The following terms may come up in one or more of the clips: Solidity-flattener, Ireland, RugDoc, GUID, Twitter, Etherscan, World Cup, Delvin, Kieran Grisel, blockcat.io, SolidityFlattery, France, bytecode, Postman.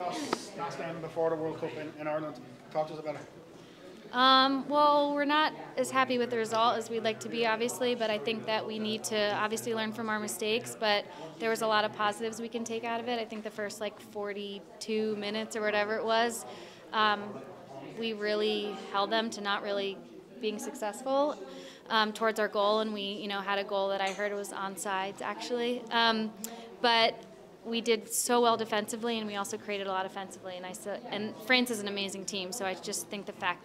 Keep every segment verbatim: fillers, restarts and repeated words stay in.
Last, last time before the World Cup in, in Ireland, talk to us about it. Um, well, we're not as happy with the result as we'd like to be, obviously, but I think that we need to obviously learn from our mistakes, but there was a lot of positives we can take out of it. I think the first like forty-two minutes or whatever it was, um, we really held them to not really being successful um, towards our goal, and we you know, had a goal that I heard was onsides, actually. Um, but we did so well defensively, and we also created a lot offensively. And I so, and France is an amazing team, so I just think the fact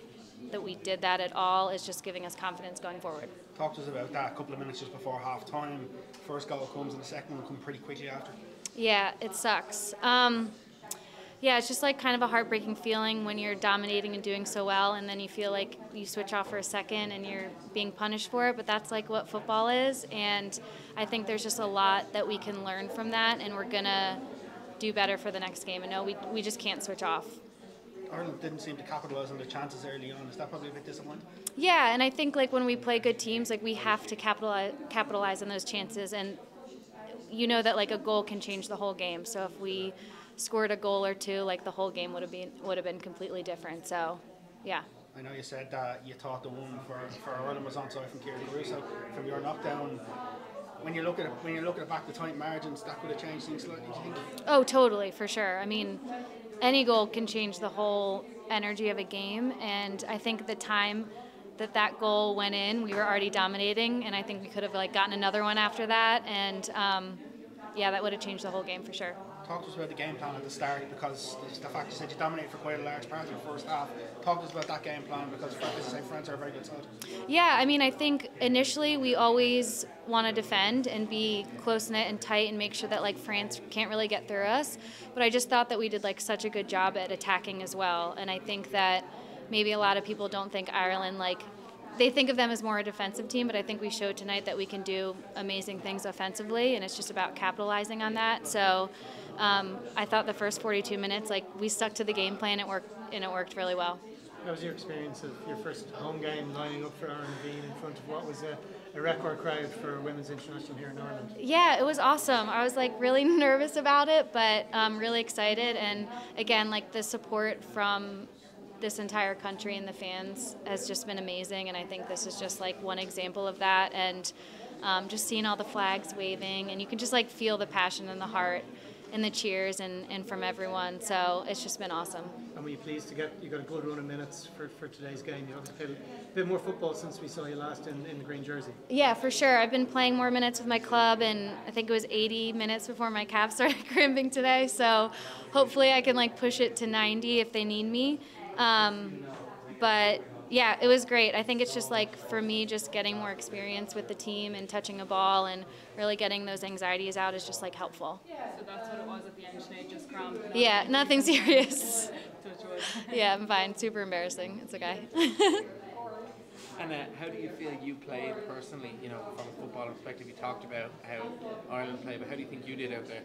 that we did that at all is just giving us confidence going forward. Talk to us about that a couple of minutes just before halftime. First goal comes, and the second one comes pretty quickly after. Yeah, it sucks. Um, yeah, it's just like kind of a heartbreaking feeling when you're dominating and doing so well, and then you feel like you switch off for a second and you're being punished for it, but that's like what football is, and I think there's just a lot that we can learn from that, and we're going to do better for the next game, and no, we, we just can't switch off. Ireland didn't seem to capitalize on the chances early on. Is that probably a bit disappointing? Yeah, and I think like when we play good teams, like we have to capitalize, capitalize on those chances, and you know that like a goal can change the whole game, so if we scored a goal or two, like the whole game would have been would have been completely different. So, yeah. I know you said that you thought the one for for Ireland was onside from Kieran Grisel from your knockdown. When you look at it, when you look at it back, the tight margins that could have changed things slightly. Do you think? Oh, totally, for sure. I mean, any goal can change the whole energy of a game, and I think the time that that goal went in, we were already dominating, and I think we could have like gotten another one after that, and um, yeah, that would have changed the whole game for sure. Talk to us about the game plan at the start, because the fact you said you dominated for quite a large part of the first half. Talk to us about that game plan, because as I say, France are a very good side. Yeah, I mean, I think initially we always want to defend and be close-knit and tight and make sure that like France can't really get through us. But I just thought that we did like such a good job at attacking as well. And I think that maybe a lot of people don't think Ireland like they think of them as more a defensive team, but I think we showed tonight that we can do amazing things offensively, and it's just about capitalizing on that. So um, I thought the first forty-two minutes, like we stuck to the game plan, it worked, and it worked really well. How was your experience of your first home game lining up for Ireland, being in front of what was a, a record crowd for Women's International here in Ireland? Yeah, it was awesome. I was like really nervous about it, but um, really excited. And again, like the support from this entire country and the fans has just been amazing, and I think this is just like one example of that, and um, just seeing all the flags waving, and you can just like feel the passion in the heart and the cheers and, and from everyone, so it's just been awesome. And were you pleased to get, you got a good run of minutes for, for today's game? You obviously played a bit more football since we saw you last in, in the green jersey. Yeah, for sure. I've been playing more minutes with my club, and I think it was eighty minutes before my calf started crimping today, so hopefully I can like push it to ninety if they need me. Um, but yeah, it was great. I think it's just like for me, just getting more experience with the team and touching a ball and really getting those anxieties out is just like helpful. So that's what it was at the end today, just cramp. Yeah, nothing serious. Yeah, I'm fine. Super embarrassing. It's okay. And uh, how do you feel you played personally? You know, from a football perspective, you talked about how Ireland played, but how do you think you did out there?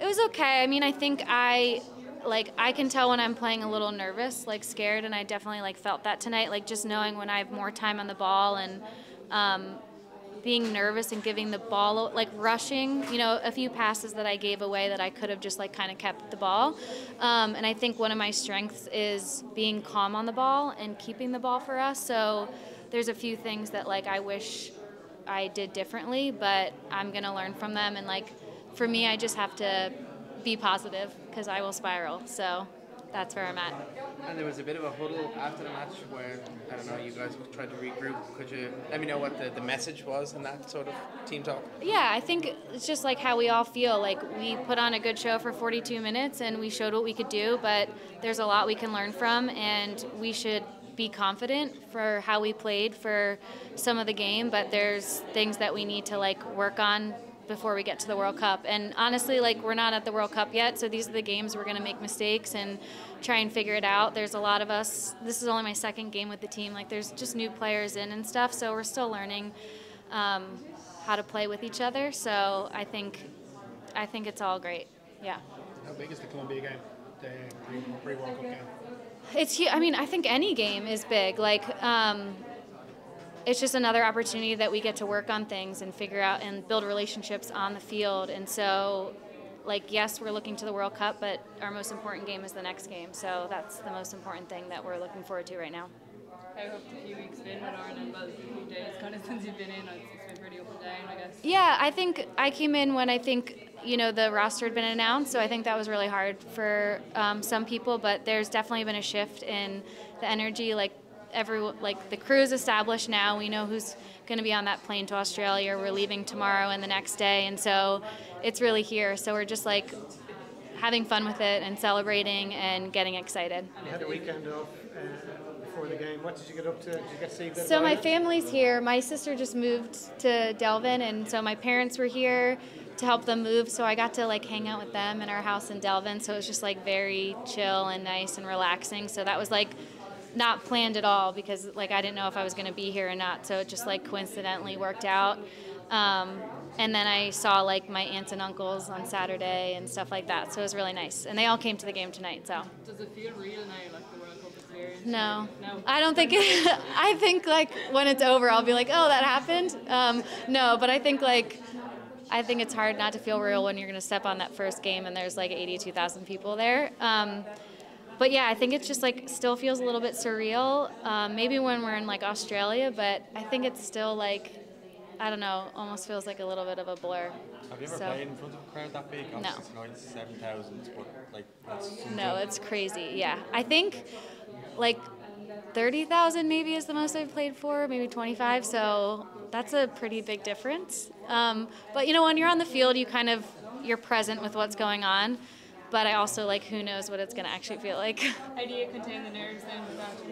It was okay. I mean, I think I. Like, I can tell when I'm playing a little nervous, like scared, and I definitely like felt that tonight, like just knowing when I have more time on the ball and um, being nervous and giving the ball, like rushing, you know, a few passes that I gave away that I could have just like kind of kept the ball. Um, and I think one of my strengths is being calm on the ball and keeping the ball for us. So there's a few things that like I wish I did differently, but I'm going to learn from them. And like, for me, I just have to be positive, because I will spiral, so that's where I'm at. And there was a bit of a huddle after the match where, I don't know, you guys tried to regroup. Could you let me know what the, the message was in that sort of team talk? Yeah, I think it's just like how we all feel. Like, we put on a good show for forty-two minutes and we showed what we could do, but there's a lot we can learn from, and we should be confident for how we played for some of the game, but there's things that we need to like work on before we get to the World Cup. And honestly, like, we're not at the World Cup yet, so these are the games we're gonna make mistakes and try and figure it out. There's a lot of us, this is only my second game with the team, like there's just new players in and stuff, so we're still learning um, how to play with each other, so I think I think it's all great, yeah. How big is the Colombia game, the pre-World Cup game? It's huge. I mean, I think any game is big, like, um, it's just another opportunity that we get to work on things and figure out and build relationships on the field. And so like, yes, we're looking to the World Cup, but our most important game is the next game. So that's the most important thing that we're looking forward to right now. I hope a few weeks in with Ireland, but a few days kind of since you've been in, it's been pretty up and down, I guess. Yeah, I think I came in when I think, you know, the roster had been announced, so I think that was really hard for um, some people, but there's definitely been a shift in the energy. Like, every, like the crew is established now. We know who's going to be on that plane to Australia. We're leaving tomorrow and the next day, and so it's really here. So we're just like having fun with it and celebrating and getting excited. You had a weekend off uh, before the game. What did you get up to? Did you get to see that? So my family's here. My sister just moved to Delvin, and so my parents were here to help them move. So I got to like hang out with them in our house in Delvin. So it was just like very chill and nice and relaxing. So that was like not planned at all, because like I didn't know if I was going to be here or not, so it just like coincidentally worked out. Um, and then I saw like my aunts and uncles on Saturday and stuff like that, so it was really nice. And they all came to the game tonight. So does it feel real now, like the World Cup is here? No, no, I don't think it. I think like when it's over, I'll be like, oh, that happened. Um, no, but I think like I think it's hard not to feel real when you're going to step on that first game and there's like eighty-two thousand people there. Um, But yeah, I think it's just like still feels a little bit surreal, um, maybe when we're in like Australia, but I think it's still like, I don't know, almost feels like a little bit of a blur. Have you ever so. played in front of a crowd that big? Obviously no. It's seven thousand, but like that's no, it's crazy, yeah. I think like thirty thousand maybe is the most I've played for, maybe twenty-five, so that's a pretty big difference. Um, but you know, when you're on the field, you kind of, you're present with what's going on. But I also, like, who knows what it's going to actually feel like. How do you contain the nerves then?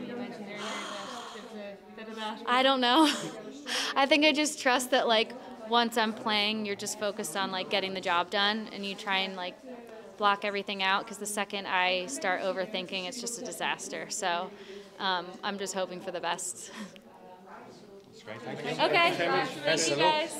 You mentioned earlier that bit of that. I don't know. I think I just trust that, like, once I'm playing, you're just focused on, like, getting the job done. And you try and, like, block everything out. Because the second I start overthinking, it's just a disaster. So um, I'm just hoping for the best. That's great. Thank you. Okay. Best of luck.